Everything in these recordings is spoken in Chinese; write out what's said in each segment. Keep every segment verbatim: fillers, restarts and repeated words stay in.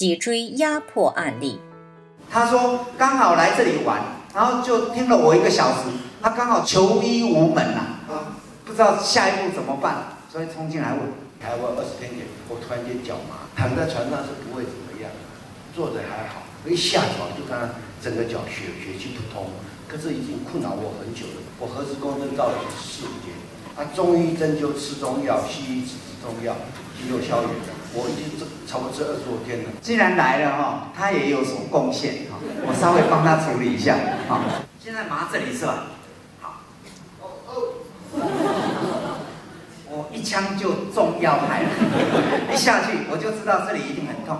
脊椎压迫案例。他说刚好来这里玩，然后就听了我一个小时，他刚好求医无门呐、啊，不知道下一步怎么办，所以冲进来问。台湾二十天前，我突然间脚麻，躺在床上是不会怎么样，坐着还好，一下床就看整个脚血血气不通，可是已经困扰我很久了。我核磁共振照了四五天，啊，中医针灸吃中药，西医吃中药，也有效果。 我已经差不多这二十五天了。既然来了哈、哦，他也有所贡献哈、哦，我稍微帮他处理一下哈、哦。现在麻这里是吧？好，哦哦，我一枪就中药材了，一下去我就知道这里一定很痛，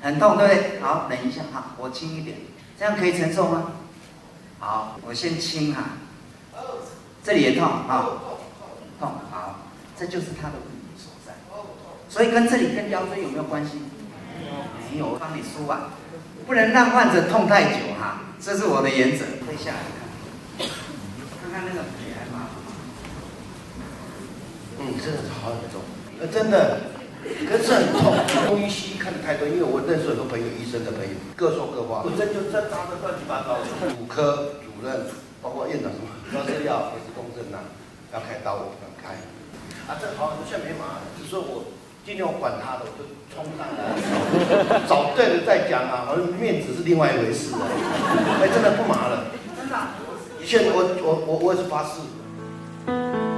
很痛对不对？好，忍一下哈，我轻一点，这样可以承受吗？好，我先轻哈、啊，这里也痛啊，痛好，这就是他的。 所以跟这里跟腰椎有没有关系？没有，我帮你梳吧，不能让患者痛太久哈、啊，这是我的原则。退下来看，看看那个皮还麻不麻？嗯，真的是好很重，呃，真的，可是很痛。中医西医看的太多，因为我认识很多朋友，医生的朋友各说各话，我针灸针扎的乱七八糟的。骨科主任，包括院长什么，主要是要核磁共振呐，要开刀我不敢开。啊，这好，这没麻，只是我。 尽量管他的，我就冲上来，找对了再讲啊，好像面子是另外一回事啊。哎，真的不麻了，真的。以前我我我我也是八四。